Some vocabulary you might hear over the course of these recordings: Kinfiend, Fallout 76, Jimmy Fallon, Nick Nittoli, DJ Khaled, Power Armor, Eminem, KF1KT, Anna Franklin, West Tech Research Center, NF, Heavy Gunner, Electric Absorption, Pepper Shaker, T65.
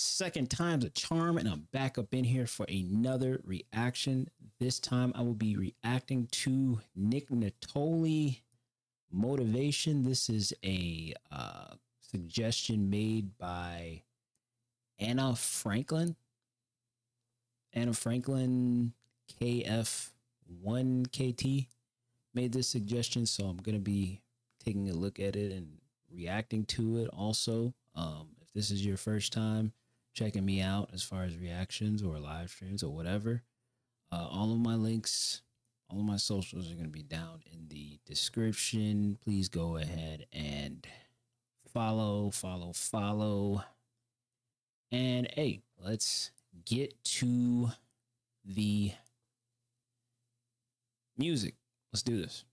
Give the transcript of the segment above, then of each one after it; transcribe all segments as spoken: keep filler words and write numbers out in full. Second time's a charm, and I'm back up in here for another reaction. This time I will be reacting to Nick Nittoli, Motivation. This is a uh, suggestion made by Anna Franklin. Anna Franklin, K F one K T made this suggestion, so I'm going to be taking a look at it and reacting to it also. Um, if this is your first time checking me out as far as reactions or live streams or whatever, uh, all of my links, all of my socials are going to be down in the description. Please go ahead and follow, follow, follow. And hey, let's get to the music. Let's do this.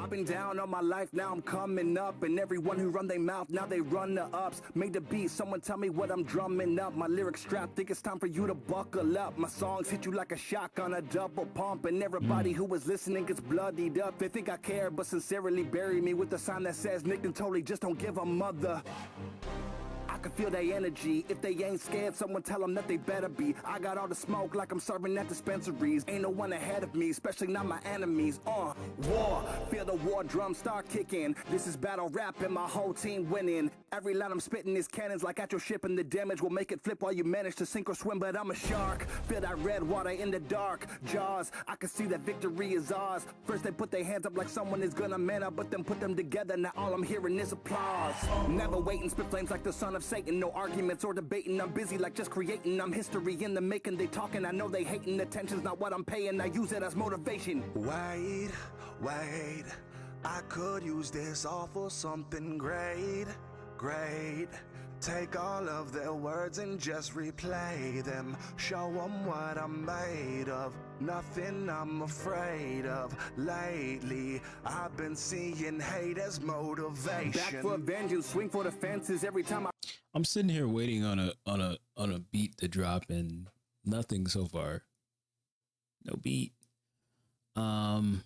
I've been down all my life, now I'm coming up. And everyone who run their mouth, now they run the ups. Made the beat, someone tell me what I'm drumming up. My lyrics strapped, think it's time for you to buckle up. My songs hit you like a shotgun, a double pump. And everybody who was listening gets bloodied up. They think I care, but sincerely bury me with a sign that says Nick Nittoli, just don't give a mother. I can feel their energy. If they ain't scared, someone tell them that they better be. I got all the smoke like I'm serving at dispensaries. Ain't no one ahead of me, especially not my enemies. Uh, war. Feel the war drum start kicking. This is battle rap and my whole team winning. Every line I'm spitting is cannons like at your ship, and the damage will make it flip while you manage to sink or swim. But I'm a shark. Feel that red water in the dark. Jaws. I can see that victory is ours. First they put their hands up like someone is gonna man up, but then put them together. Now all I'm hearing is applause. Never waiting, spit flames like the son of Satan, no arguments or debating, I'm busy like just creating. I'm history in the making, they talking, I know they hating. Attention's not what I'm paying, I use it as motivation. Wait, wait, I could use this all for something great, great. Take all of their words and just replay them. Show them what I'm made of, nothing I'm afraid of. Lately, I've been seeing hate as motivation. Back for vengeance, swing for the fences every time I... I'm sitting here waiting on a on a on a beat to drop, and nothing so far. No beat. Um,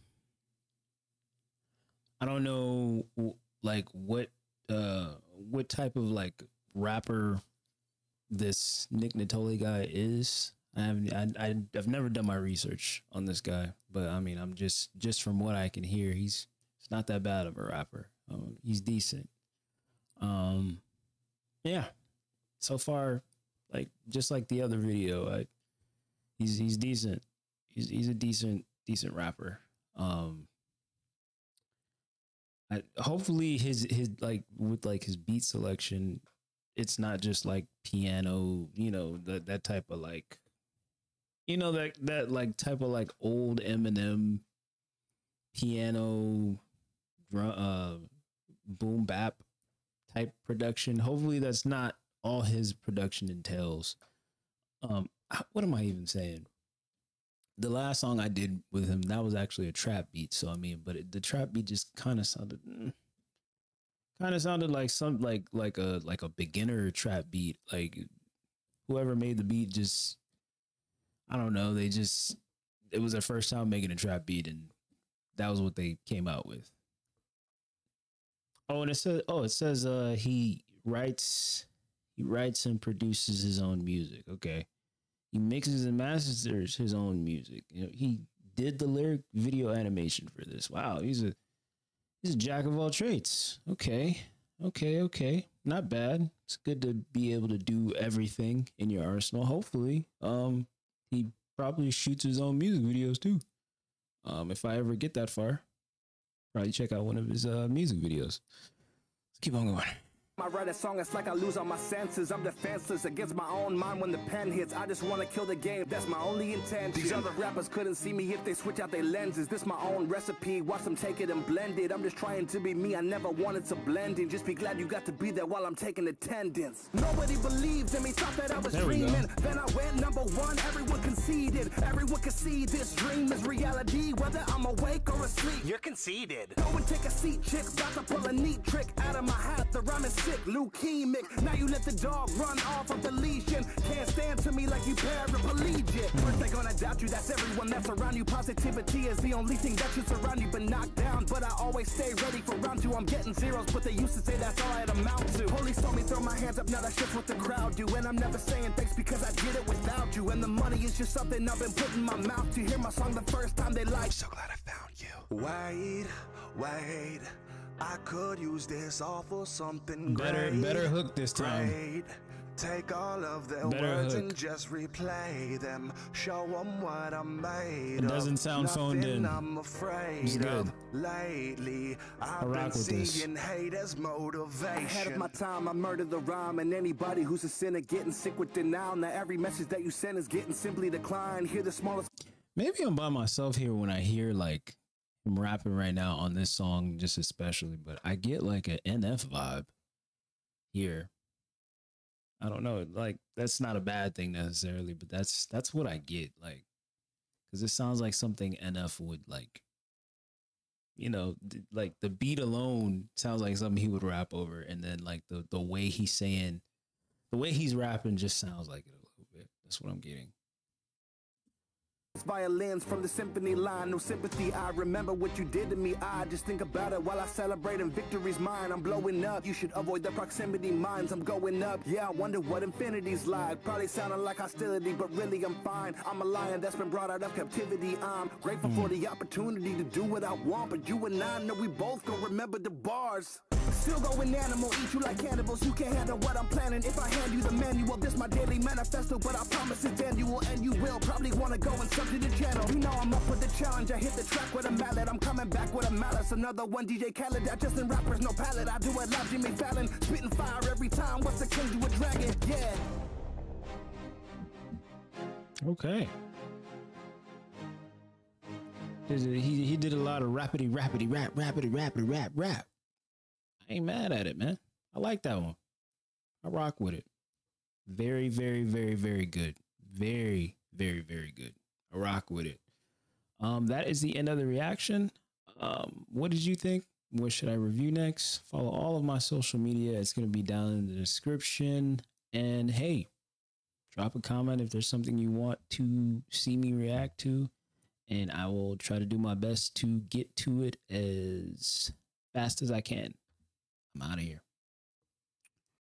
I don't know, like what uh what type of like rapper this Nick Nittoli guy is. I haven't. I, I I've never done my research on this guy, but I mean, I'm just just from what I can hear, he's it's not that bad of a rapper. Um, he's decent. Um. Yeah, so far, like just like the other video, I, he's he's decent. He's he's a decent decent rapper. Um, I, hopefully his his like with like his beat selection, it's not just like piano, you know, that that type of like, you know, that that like type of like old Eminem piano, drum, uh, boom bap type production. Hopefully that's not all his production entails. Um, what am I even saying? The last song I did with him, that was actually a trap beat. So I mean, but it, the trap beat just kind of sounded, kind of sounded like some like like a like a beginner trap beat. Like whoever made the beat, just I don't know. They just it was their first time making a trap beat, and that was what they came out with. Oh, and it says, oh, it says, uh, he writes, he writes and produces his own music. Okay. He mixes and masters his own music. You know, he did the lyric video animation for this. Wow. He's a, he's a jack of all trades. Okay. Okay. Okay. Not bad. It's good to be able to do everything in your arsenal. Hopefully, um, he probably shoots his own music videos too. Um, if I ever get that far. Probably check out one of his uh, music videos. Let's keep on going. I write a song, it's like I lose all my senses. I'm defenseless against my own mind when the pen hits. I just want to kill the game, that's my only intention. These other rappers couldn't see me if they switch out their lenses. This my own recipe, watch them take it and blend it. I'm just trying to be me, I never wanted to blend in. Just be glad you got to be there while I'm taking attendance. Nobody believed in me, thought that I was dreaming. Then I went number one, everyone conceded. Everyone can see this dream is reality, whether I'm awake or asleep. You're conceded. Go and take a seat, chick, about to pull a neat trick out of my hat. The rhyme is sick, leukemic. Now you let the dog run off of the leash and can't stand to me like you paraplegic. First they're gonna doubt you, that's everyone that's around you. Positivity is the only thing that should surround you. But knocked down, but I always stay ready for round two. I'm getting zeros, but they used to say that's all I'd amount to. Holy saw me throw my hands up, now that's just what the crowd do. And I'm never saying thanks because I did it without you. And the money is just something I've been putting my mouth to. Hear my song the first time they like, so glad I found you. Wait, wait, I could use this all for something better, great. Better hook this time. Great. Take all of their better words hook. And just replay them. Show them what I'm made of. It doesn't sound phoned in. I'm afraid it's good. Of lately, I've I'll been seeing hate as motivation. Ahead of my time, I murdered the rhyme. And anybody who's a sinner getting sick with denial. Now every message that you send is getting simply declined. Hear the smallest. Maybe I'm by myself here when I hear like I'm rapping right now on this song, just especially, but I get like an N F vibe here. I don't know, like that's not a bad thing necessarily, but that's that's what I get, like, because it sounds like something N F would like. You know, like the beat alone sounds like something he would rap over, and then like the the way he's saying, the way he's rapping just sounds like it a little bit. That's what I'm getting. Violins from the symphony line, no sympathy. I remember what you did to me. I just think about it while I celebrate, and victory's mine. I'm blowing up. You should avoid the proximity mines. I'm going up. Yeah, I wonder what infinity's like. Probably sounding like hostility, but really I'm fine. I'm a lion that's been brought out of captivity. I'm grateful mm. for the opportunity to do what I want, but you and I know we both gonna remember the bars. Still going animal, eat you like cannibals. You can't handle what I'm planning. If I hand you the manual, this my daily manifesto. But I promise it's annual, and you will probably want to go and sub to the channel. You know I'm up for the challenge. I hit the track with a mallet. I'm coming back with a malice. Another one, D J Khaled. I just in rappers, no palette. I do it live, Jimmy Fallon. Spitting fire every time. What's a king to a dragon? Yeah. Okay. He, he did a lot of rapidy, rapidy, rap, rapidy, rapidy, rap, rap. I ain't mad at it, man. I like that one. I rock with it. Very, very, very, very good. Very, very, very good. I rock with it. Um, that is the end of the reaction. Um, what did you think? What should I review next? Follow all of my social media. It's going to be down in the description. And hey, drop a comment if there's something you want to see me react to. And I will try to do my best to get to it as fast as I can. I'm out of here.